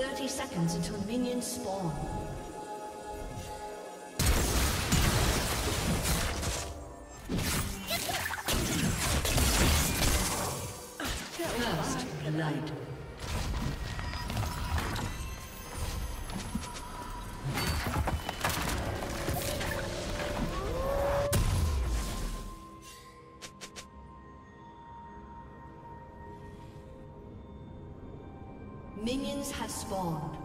30 seconds until minions spawn. First blood. Minions have spawned.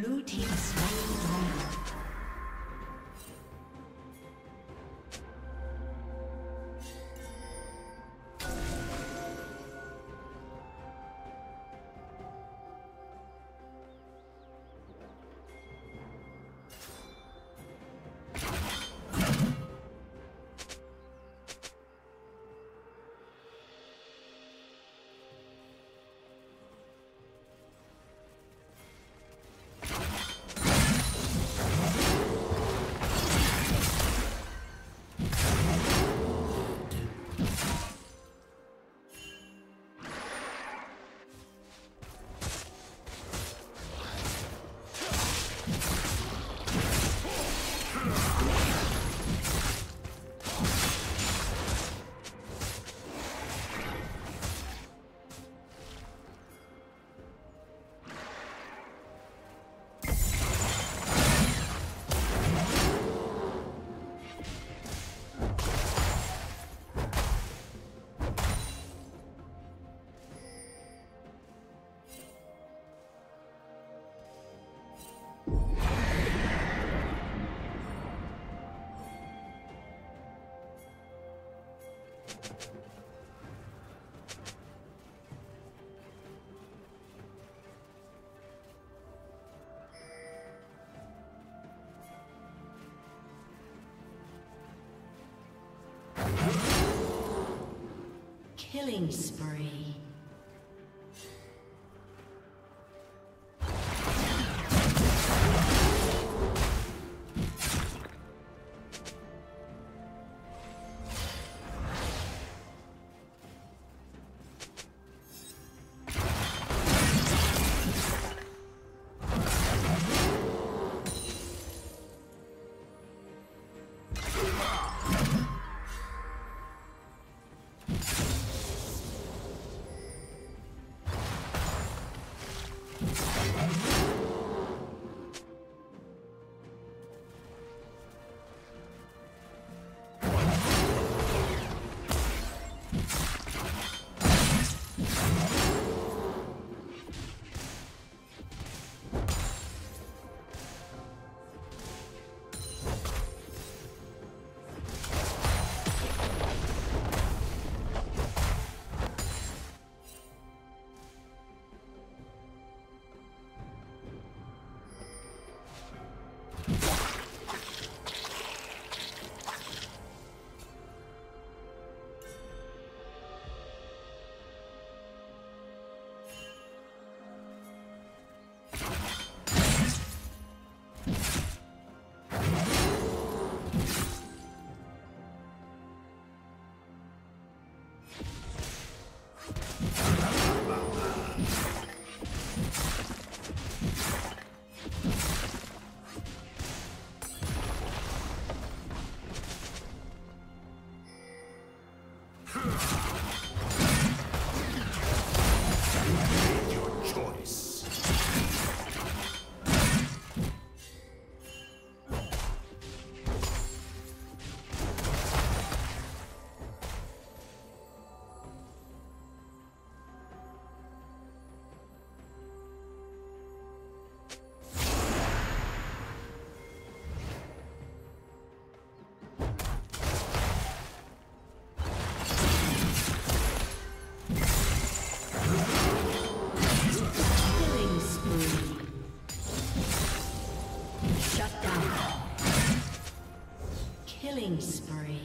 Blue team slain dragon. Killing spree.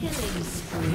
Killing spree.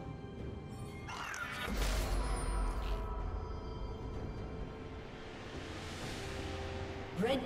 Red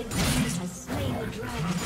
Red team has slain the dragon.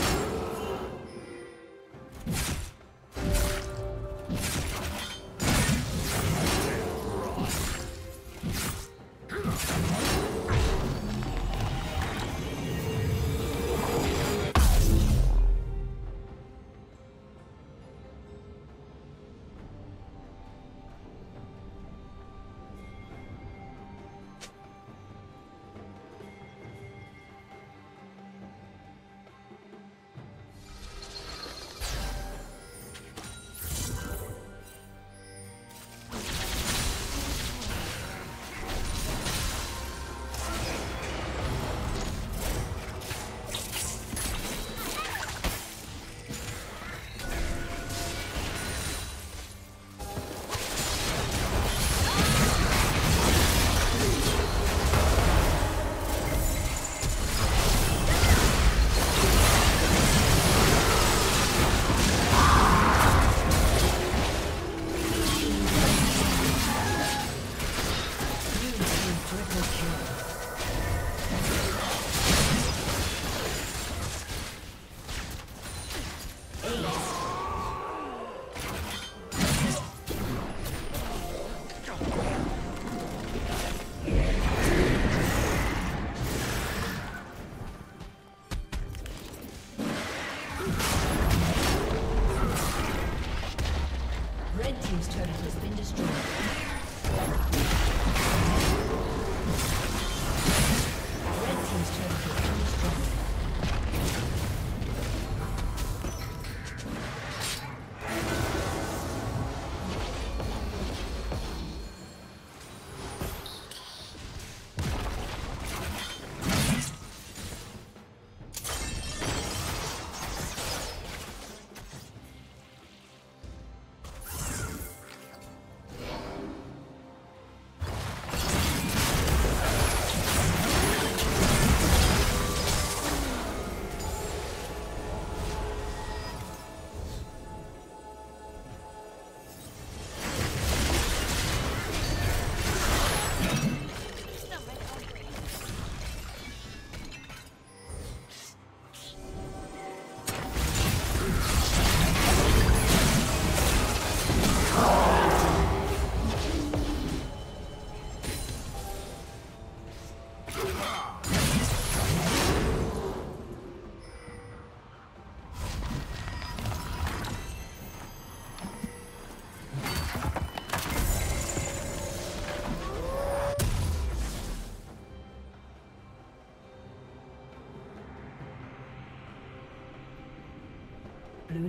Blue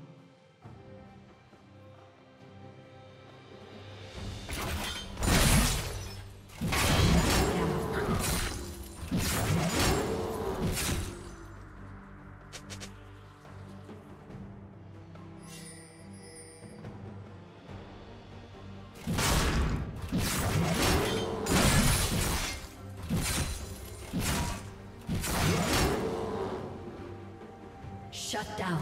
Shut down.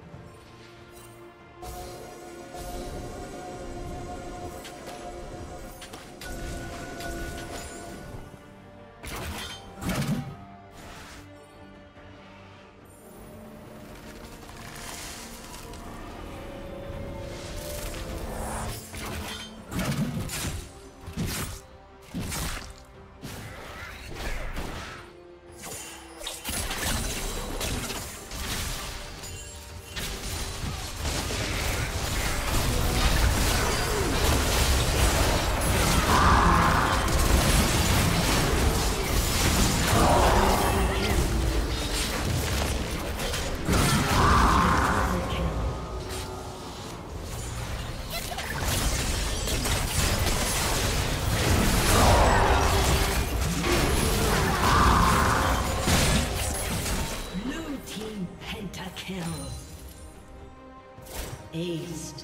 Pentakill. Aced.